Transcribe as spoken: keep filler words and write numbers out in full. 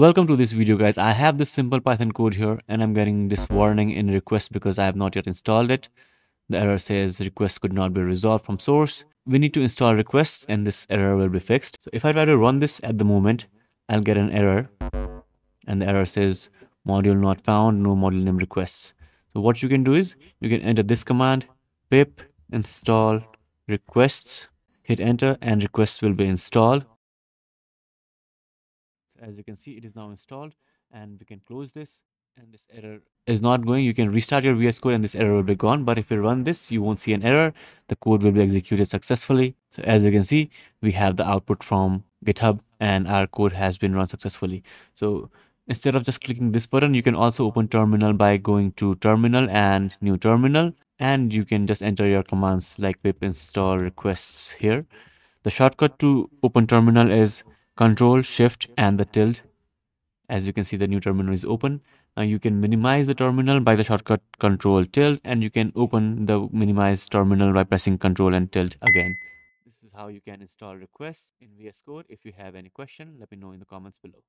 Welcome to this video, guys. I have this simple Python code here and I'm getting this warning in request because I have not yet installed it. The error says request could not be resolved from source. We need to install requests and this error will be fixed. So if I try to run this at the moment, I'll get an error and the error says module not found, no module name requests. So what you can do is you can enter this command, pip install requests, hit enter and requests will be installed. As you can see, it is now installed and we can close this and this error is not going. You can restart your V S Code and this error will be gone. But if you run this, you won't see an error. The code will be executed successfully. So as you can see, we have the output from GitHub and our code has been run successfully. So instead of just clicking this button, you can also open terminal by going to terminal and new terminal. And you can just enter your commands like pip install requests here. The shortcut to open terminal is Control, Shift, and the tilde. As you can see, the new terminal is open. Now you can minimize the terminal by the shortcut Control tilde, and you can open the minimized terminal by pressing Control and tilde again. This is how you can install requests in V S Code. If you have any question, let me know in the comments below.